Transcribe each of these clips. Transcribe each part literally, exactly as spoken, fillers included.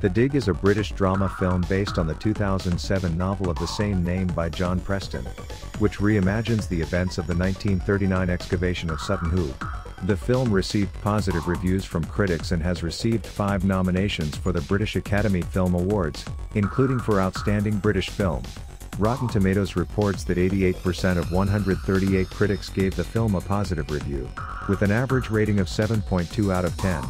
The Dig is a British drama film based on the two thousand seven novel of the same name by John Preston, which reimagines the events of the nineteen thirty-nine excavation of Sutton Hoo. The film received positive reviews from critics and has received five nominations for the British Academy Film Awards, including for Outstanding British Film. Rotten Tomatoes reports that eighty-eight percent of one hundred thirty-eight critics gave the film a positive review, with an average rating of seven point two out of ten.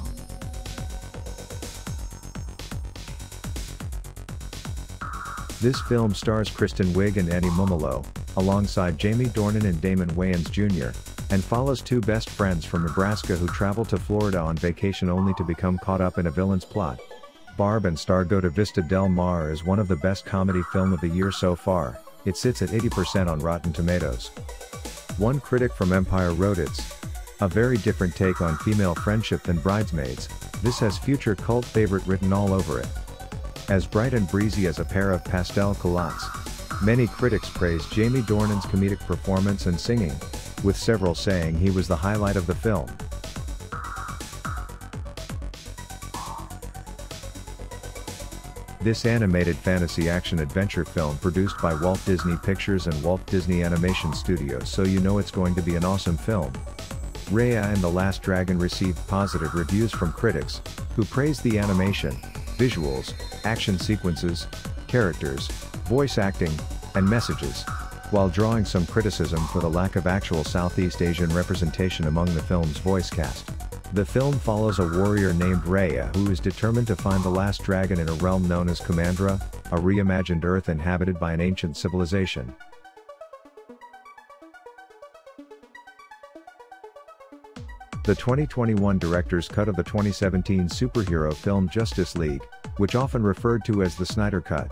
This film stars Kristen Wiig and Annie Mumolo, alongside Jamie Dornan and Damon Wayans Junior, and follows two best friends from Nebraska who travel to Florida on vacation only to become caught up in a villain's plot. Barb and Star Go to Vista Del Mar is one of the best comedy film of the year so far. It sits at eighty percent on Rotten Tomatoes. One critic from Empire wrote it's a very different take on female friendship than Bridesmaids. This has future cult favorite written all over it. As bright and breezy as a pair of pastel culottes. Many critics praised Jamie Dornan's comedic performance and singing, with several saying he was the highlight of the film. This animated fantasy action-adventure film produced by Walt Disney Pictures and Walt Disney Animation Studios, so you know it's going to be an awesome film. Raya and the Last Dragon received positive reviews from critics, who praised the animation, visuals, action sequences, characters, voice acting, and messages, while drawing some criticism for the lack of actual Southeast Asian representation among the film's voice cast. The film follows a warrior named Raya who is determined to find the last dragon in a realm known as Kumandra, a reimagined Earth inhabited by an ancient civilization. The twenty twenty-one director's cut of the twenty seventeen superhero film Justice League, which often referred to as the Snyder Cut.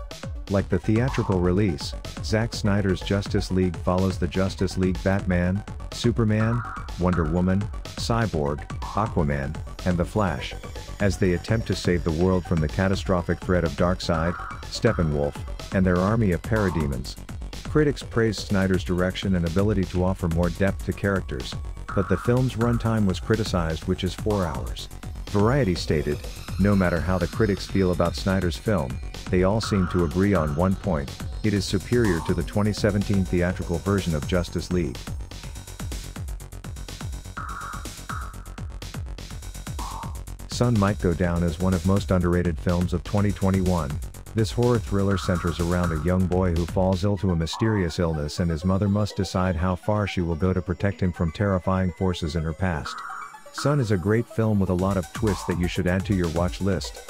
Like the theatrical release, Zack Snyder's Justice League follows the Justice League Batman, Superman, Wonder Woman, Cyborg, Aquaman, and The Flash, as they attempt to save the world from the catastrophic threat of Darkseid, Steppenwolf, and their army of Parademons. Critics praised Snyder's direction and ability to offer more depth to characters, but the film's runtime was criticized, which is four hours. Variety stated, "No matter how the critics feel about Snyder's film, they all seem to agree on one point, it is superior to the twenty seventeen theatrical version of Justice League." Sun might go down as one of most underrated films of twenty twenty-one. This horror thriller centers around a young boy who falls ill to a mysterious illness, and his mother must decide how far she will go to protect him from terrifying forces in her past. Sun is a great film with a lot of twists that you should add to your watch list.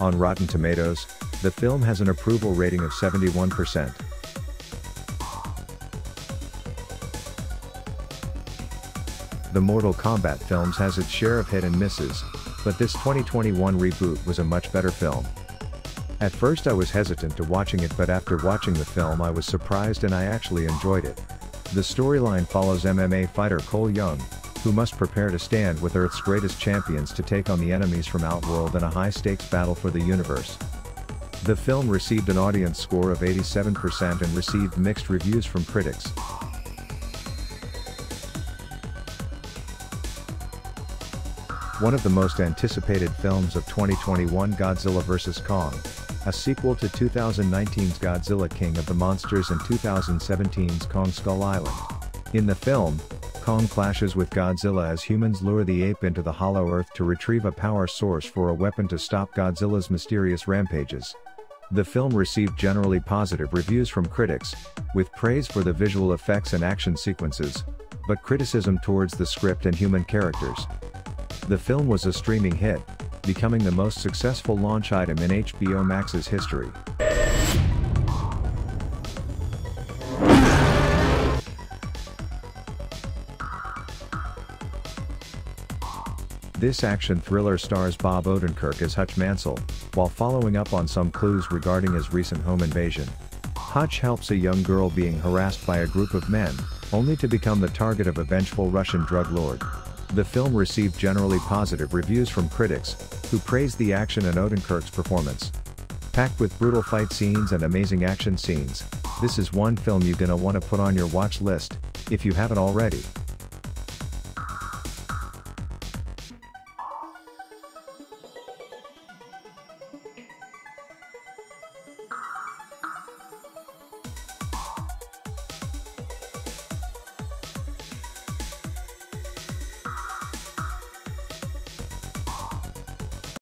On Rotten Tomatoes, the film has an approval rating of seventy-one percent. The Mortal Kombat films has its share of hit and misses, but this twenty twenty-one reboot was a much better film. At first I was hesitant to watching it, but after watching the film I was surprised and I actually enjoyed it. The storyline follows M M A fighter Cole Young, who must prepare to stand with Earth's greatest champions to take on the enemies from Outworld in a high-stakes battle for the universe. The film received an audience score of eighty-seven percent and received mixed reviews from critics. One of the most anticipated films of twenty twenty-one, Godzilla versus. Kong, a sequel to two thousand nineteen's Godzilla King of the Monsters and two thousand seventeen's Kong Skull Island. In the film, Kong clashes with Godzilla as humans lure the ape into the hollow earth to retrieve a power source for a weapon to stop Godzilla's mysterious rampages. The film received generally positive reviews from critics, with praise for the visual effects and action sequences, but criticism towards the script and human characters. The film was a streaming hit, becoming the most successful launch item in H B O Max's history. This action thriller stars Bob Odenkirk as Hutch Mansell, while following up on some clues regarding his recent home invasion. Hutch helps a young girl being harassed by a group of men, only to become the target of a vengeful Russian drug lord. The film received generally positive reviews from critics, who praised the action and Odenkirk's performance. Packed with brutal fight scenes and amazing action scenes, this is one film you're gonna wanna put on your watch list, if you haven't already.